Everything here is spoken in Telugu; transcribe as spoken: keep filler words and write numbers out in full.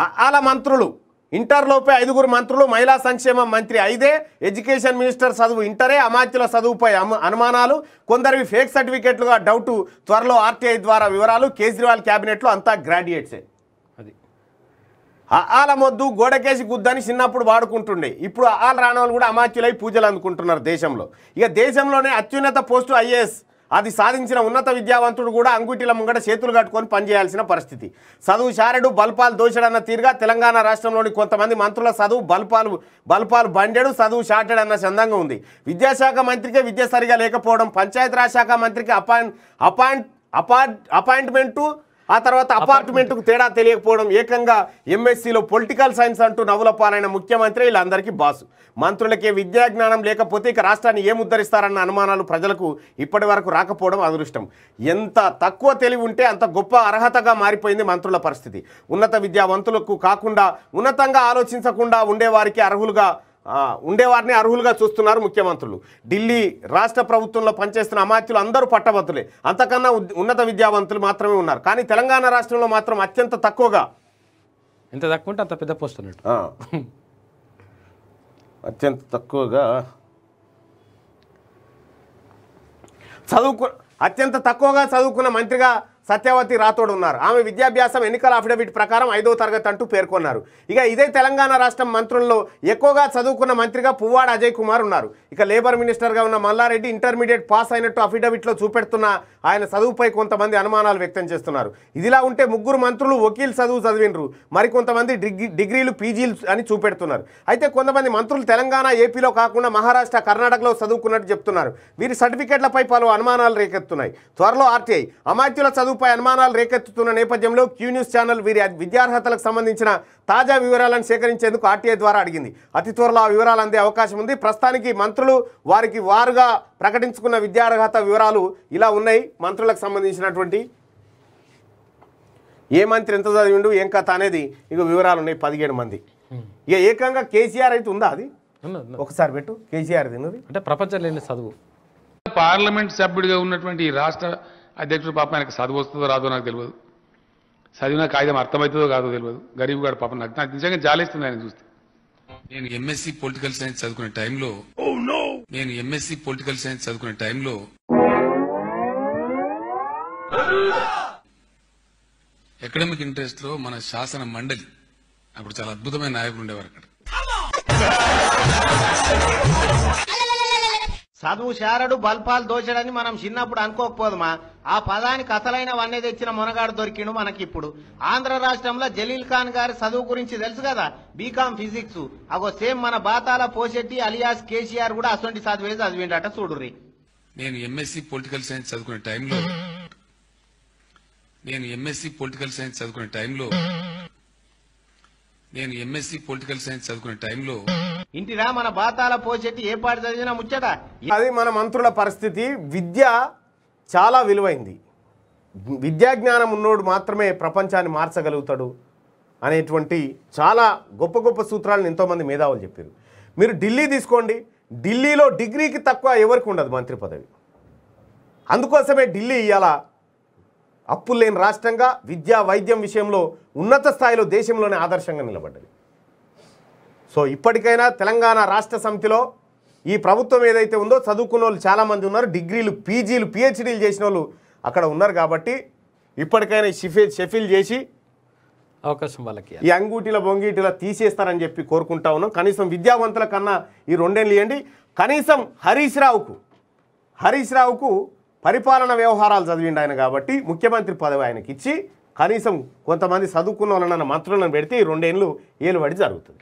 आला मंत्रुलु इंटर लोपे ऐदुगुरु मंत्रुलु महिला संक्षेम मंत्री ऐदे एजुकेशन मिनिस्टर चदुवु इंटरे अमात्युल चदुवुपै अनुमानालु कोंदरिवि फेक सर्टिफिकेट्लुगा डाउट त्वरलो आर्टीआई द्वारा विवरालु केज्रीवाल कैबिनेट लो अंता ग्राड्युएट्स आला मोद्दु गोडकेसी गुद्दानी चिन्नप्पुडु वाडुकुंटुंडे इप्पुडु आल राणोलु कूडा अमात्युलై पूजलु అందుకుంటున్నారు దేశంలో ఇక దేశంలోనే అత్యున్నత పోస్టు ఐఏఎస్ అది సాధించిన ఉన్నత విద్యావంతుడు కూడా అంగుటిల ముంగట చేతులు కట్టుకొని పని చేయాల్సిన పరిస్థితి చదువు శారడు బల్పాల్ దోషడన్న తీరుగా తెలంగాణ రాష్ట్రంలోని కొంతమంది మంత్రుల చదువు బల్పాలు బల్పాల్ బండెడు చదువు శాటెడ్ అన్న చందంగా ఉంది విద్యాశాఖ మంత్రికే విద్య సరిగా లేకపోవడం పంచాయతీరాజ్ శాఖ మంత్రికే అపాయింట్ అపాయింట్ అపాయింట్మెంట్ ఆ తర్వాత అపార్ట్మెంట్ కు తేడా తెలియకపోవడం ఏకంగా ఎంఎస్సీలో పొలిటికల్ సైన్స్ అంటూ నవ్వులపాలైన ముఖ్యమంత్రి వీళ్ళందరికీ బాసు మంత్రులకే విద్యా జ్ఞానం లేకపోతే ఇక రాష్ట్రాన్ని ఏం ఉద్ధరిస్తారన్న అనుమానాలు ప్రజలకు ఇప్పటివరకు రాకపోవడం అదృష్టం ఎంత తక్కువ తెలివి ఉంటే అంత గొప్ప అర్హతగా మారిపోయింది మంత్రుల పరిస్థితి ఉన్నత విద్యావంతులకు కాకుండా ఉన్నతంగా ఆలోచించకుండా ఉండేవారికి అర్హులుగా ఉండేవారిని అర్హులుగా చూస్తున్నారు ముఖ్యమంత్రులు ఢిల్లీ రాష్ట్ర ప్రభుత్వంలో పనిచేస్తున్న అమాత్యులు అందరూ పట్టభద్రులే అంతకన్నా ఉన్నత విద్యావంతులు మాత్రమే ఉన్నారు కానీ తెలంగాణ రాష్ట్రంలో మాత్రం అత్యంత తక్కువగా ఎంత తక్కువ అంటే అంత పెద్ద పోస్ట్ అన్నట్టు అత్యంత తక్కువగా చదువుకు అత్యంత తక్కువగా చదువుకున్న మంత్రిగా సత్యవతి రాథోడ్ ఉన్నారు ఆమె విద్యాభ్యాసం ఎన్నికల అఫిడవిట్ ప్రకారం ఐదో తరగతి అంటూ పేర్కొన్నారు ఇక ఇదే తెలంగాణ రాష్ట్రం మంత్రుల్లో ఎక్కువగా చదువుకున్న మంత్రిగా పువ్వాడ అజయ్ కుమార్ ఉన్నారు ఇక లేబర్ మినిస్టర్గా ఉన్న మల్లారెడ్డి ఇంటర్మీడియట్ పాస్ అయినట్టు అఫిడవిట్లో చూపెడుతున్న ఆయన చదువుపై కొంతమంది అనుమానాలు వ్యక్తం చేస్తున్నారు ఇదిలా ఉంటే ముగ్గురు మంత్రులు వకీల్ చదువు చదివినరు మరికొంతమంది డిగ్రీలు పీజీలు అని చూపెడుతున్నారు అయితే కొంతమంది మంత్రులు తెలంగాణ ఏపీలో కాకుండా మహారాష్ట్ర కర్ణాటకలో చదువుకున్నట్టు చెప్తున్నారు వీరి సర్టిఫికెట్లపై పలు అనుమానాలు రేకెత్తున్నాయి త్వరలో ఆర్టీఐ అమాత్యుల పై అనుమానాలు రేకెత్తుతున్న నేపథ్యంలో క్యూ న్యూస్ ఛానల్ వీరి విద్యార్హతలకు సంబంధించిన తాజా వివరాలను సేకరించేందుకు ఆర్టీఐ ద్వారా అడిగింది అతి త్వరలో ఆ వివరాలు అందే అవకాశం ఉంది ప్రస్తుతానికి మంత్రులు వారికి వారుగా ప్రకటించుకున్న విద్యార్హత వివరాలు ఇలా ఉన్నాయి మంత్రులకు సంబంధించినటువంటి ఏ మంత్రి ఎంత చదివిండు ఏం కథ అనేది ఇక వివరాలు ఉన్నాయి పదిహేడు మంది ఇక ఏకంగా కేసీఆర్ అయితే ఉందా అది ఒకసారి పెట్టు కేసీఆర్ తిన్నది అంటే ప్రపంచం లేని చదువు పార్లమెంట్ సభ్యుడిగా ఉన్నటువంటి రాష్ట్ర అధ్యక్షుడు పాపం ఆయనకు చదువు వస్తుందో రాదో నాకు తెలియదు చదివిన కాగితం అర్థమవుతుందో కాదో తెలియదు గరీబ్ గారు పాపం నాకు నాకు నిజంగా జాలేస్తుంది ఆయన చూస్తే నేను ఎంఎస్సీ పొలిటికల్ సైన్స్ చదువుకునే టైంలో నేను ఎంఎస్సీ పొలిటికల్ సైన్స్ చదువుకునే టైంలో ఎకడమిక్ ఇంట్రెస్ట్ లో మన శాసన మండలి అప్పుడు చాలా అద్భుతమైన నాయకులు ఉండేవారు అక్కడ చదువు శారడు బల్పాలు దోచడని మనం చిన్నప్పుడు అనుకోకపోదుమా ఆ పదానికి అసలైన వన్నే తెచ్చిన మునగాడు దొరికిండు మనకిప్పుడు ఆంధ్ర రాష్ట్రంలో జలీల్ ఖాన్ గారి చదువు గురించి తెలుసు కదా బీకామ్ ఫిజిక్స్ అగో సేమ్ మన బాతాల పోషెట్టి అలియాస్ కేసీఆర్ కూడా అసొంటి చదువే చదివిండట చూడుర్రి నేను ఎంఎస్సీ పొలిటికల్ సైన్స్ చదువుకునే టైంలో నేను ఎంఎస్సీ పొలిటికల్ సైన్స్ చదువుకునే టైంలో నేను ఎంఎస్సీ పొలిటికల్ సైన్స్ చదువుకునే టైంలో ఇంటిరా మన బాతాల పోచెట్టి ఏ పాట చదివినా ముచ్చట అది మన మంత్రుల పరిస్థితి విద్య చాలా విలువైంది విద్యాజ్ఞానం ఉన్నోడు మాత్రమే ప్రపంచాన్ని మార్చగలుగుతాడు అనేటువంటి చాలా గొప్ప గొప్ప సూత్రాలను ఎంతోమంది మేధావులు చెప్పారు మీరు ఢిల్లీ తీసుకోండి ఢిల్లీలో డిగ్రీకి తక్కువ ఎవరికి ఉండదు మంత్రి పదవి అందుకోసమే ఢిల్లీ ఇవాళ అప్పులు లేని రాష్ట్రంగా విద్యా వైద్యం విషయంలో ఉన్నత స్థాయిలో దేశంలోనే ఆదర్శంగా నిలబడ్డది సో ఇప్పటికైనా తెలంగాణ రాష్ట్ర సమితిలో ఈ ప్రభుత్వం ఏదైతే ఉందో చదువుకున్న వాళ్ళు చాలామంది ఉన్నారు డిగ్రీలు పీజీలు పిహెచ్డీలు చేసిన వాళ్ళు అక్కడ ఉన్నారు కాబట్టి ఇప్పటికైనా షిఫిల్ షెఫిల్ చేసి అవకాశం వాళ్ళకి ఈ అంగూటిల బొంగీటిలా తీసేస్తారని చెప్పి కోరుకుంటా ఉన్నాం కనీసం విద్యావంతుల కన్నా ఈ రెండేళ్ళు ఇవ్వండి కనీసం హరీష్ రావుకు హరీష్ రావుకు పరిపాలన వ్యవహారాలు చదివిండు ఆయన కాబట్టి ముఖ్యమంత్రి పదవి ఆయనకి ఇచ్చి కనీసం కొంతమంది చదువుకున్న వాళ్ళనన్న మంత్రులను పెడితే ఈ రెండేళ్ళు ఏలుబడి జరుగుతుంది.